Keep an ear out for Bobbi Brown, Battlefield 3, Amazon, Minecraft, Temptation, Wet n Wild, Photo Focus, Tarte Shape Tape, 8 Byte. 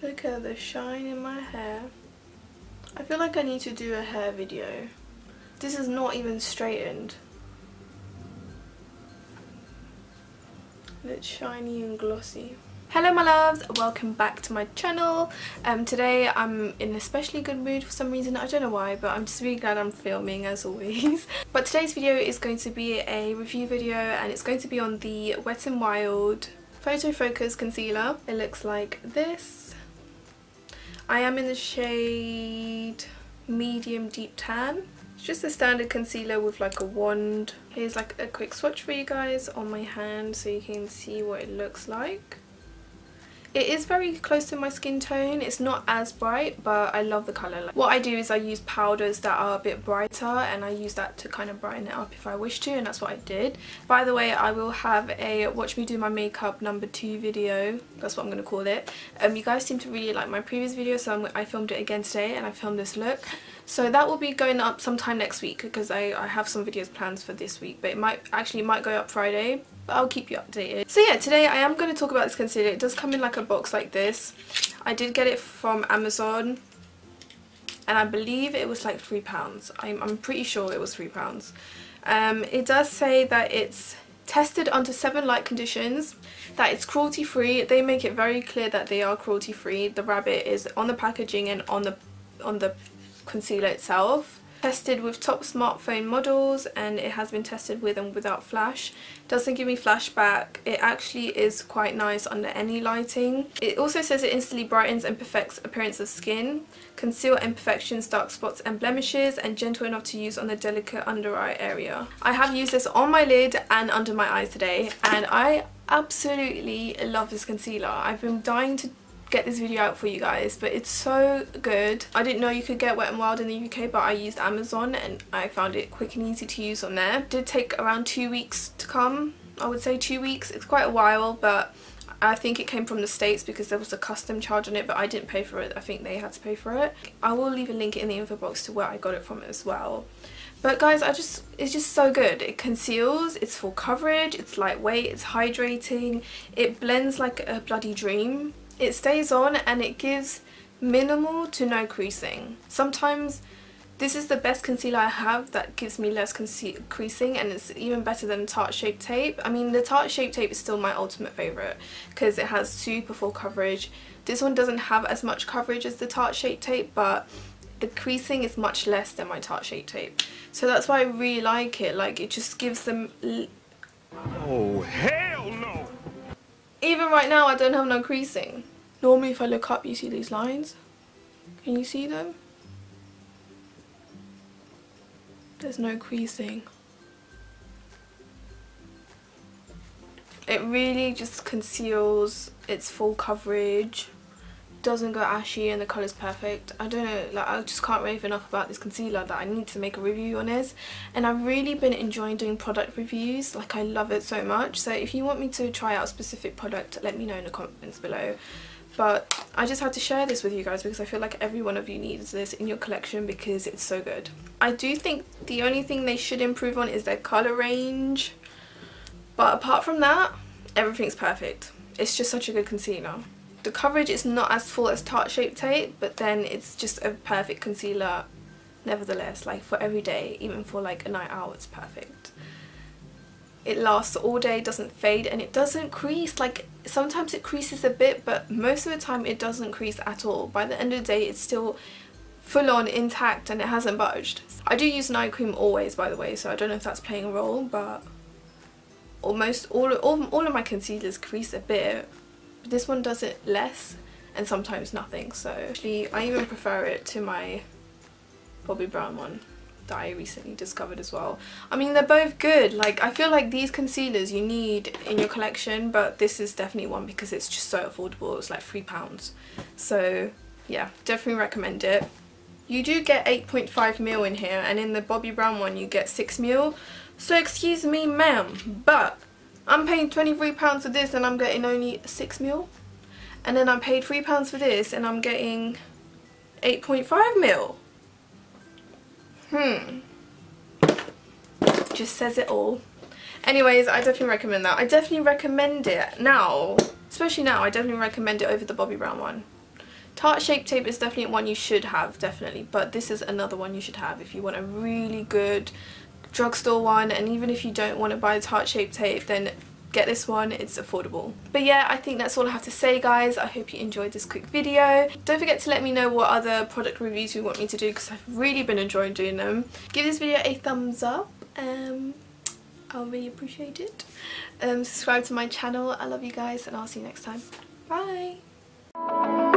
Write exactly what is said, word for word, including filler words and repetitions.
Look at the shine in my hair. I feel like I need to do a hair video. This is not even straightened. It's shiny and glossy. Hello my loves, welcome back to my channel. Um, today I'm in an especially good mood for some reason, I don't know why, but I'm just really glad I'm filming as always. But today's video is going to be a review video and it's going to be on the Wet n Wild Photo Focus Concealer. It looks like this. I am in the shade Medium Deep Tan. It's just a standard concealer with like a wand. Here's like a quick swatch for you guys on my hand so you can see what it looks like. It is very close to my skin tone. It's not as bright, but I love the colour. What I do is I use powders that are a bit brighter and I use that to kind of brighten it up if I wish to, and that's what I did. By the way, I will have a watch me do my makeup number two video. That's what I'm going to call it. Um, you guys seem to really like my previous video, so I'm, I filmed it again today and I filmed this look. So that will be going up sometime next week because I, I have some videos planned for this week, but it might actually might go up Friday. But I'll keep you updated. So yeah, today I am going to talk about this concealer. It does come in like a box like this. I did get it from Amazon and I believe it was like three pounds. I'm, I'm pretty sure it was three pounds. Um, it does say that it's tested under seven light conditions, that it's cruelty free. They make it very clear that they are cruelty free. The rabbit is on the packaging and on the on the concealer itself. Tested with top smartphone models, and it has been tested with and without flash. Doesn't give me flashback. It actually is quite nice under any lighting. It also says it instantly brightens and perfects appearance of skin, conceal imperfections, dark spots and blemishes, and gentle enough to use on the delicate under eye area. I have used this on my lid and under my eyes today, and I absolutely love this concealer. I've been dying to get this video out for you guys, but it's so good. I didn't know you could get Wet n Wild in the U K, but I used Amazon and I found it quick and easy to use on there. It did take around two weeks to come. I would say two weeks. It's quite a while, but I think it came from the States because there was a custom charge on it, but I didn't pay for it. I think they had to pay for it. I will leave a link in the info box to where I got it from as well. But guys, I just it's just so good. It conceals, it's full coverage, it's lightweight, it's hydrating, it blends like a bloody dream. It stays on and it gives minimal to no creasing. Sometimes this is the best concealer I have that gives me less creasing, and it's even better than Tarte Shape Tape. I mean, the Tarte Shape Tape is still my ultimate favourite because it has super full coverage. This one doesn't have as much coverage as the Tarte Shape Tape, but the creasing is much less than my Tarte Shape Tape. So that's why I really like it. Like, it just gives them... Oh, hell no! Even right now, I don't have no creasing. Normally if I look up, you see these lines. Can you see them? There's no creasing. It really just conceals, it's full coverage, doesn't go ashy, and the colour's perfect. I don't know, like, I just can't rave enough about this concealer that I need to make a review on this, and I've really been enjoying doing product reviews. Like, I love it so much. So if you want me to try out a specific product, let me know in the comments below. But I just had to share this with you guys because I feel like every one of you needs this in your collection because it's so good. I do think the only thing they should improve on is their colour range, but apart from that, everything's perfect. It's just such a good concealer. The coverage is not as full as Tarte Shape Tape, but then it's just a perfect concealer nevertheless. Like, for every day, even for like a night out, it's perfect. It lasts all day, doesn't fade, and it doesn't crease. Like, sometimes it creases a bit, but most of the time it doesn't crease at all. By the end of the day, it's still full on intact and it hasn't budged. I do use night cream always, by the way, so I don't know if that's playing a role, but almost all, all, all of my concealers crease a bit. This one does it less and sometimes nothing, so actually I even prefer it to my Bobbi Brown one that I recently discovered as well. I mean, they're both good. Like, I feel like these concealers you need in your collection, but this is definitely one because it's just so affordable. It's like three pounds, so yeah, definitely recommend it. You do get eight point five mil in here, and in the Bobbi Brown one you get six mil, so excuse me ma'am, but I'm paying twenty-three pounds for this and I'm getting only six mil. And then I paid three pounds for this and I'm getting eight point five mil. Hmm. Just says it all. Anyways, I definitely recommend that. I definitely recommend it now. Especially now, I definitely recommend it over the Bobbi Brown one. Tarte Shape Tape is definitely one you should have, definitely, but this is another one you should have if you want a really good drugstore one. And even if you don't want to buy Tarte Shape Tape, then get this one, it's affordable. But yeah, I think that's all I have to say, guys. I hope you enjoyed this quick video. Don't forget to let me know what other product reviews you want me to do, because I've really been enjoying doing them. Give this video a thumbs up, um, I'll really appreciate it. Um, subscribe to my channel. I love you guys, and I'll see you next time. Bye!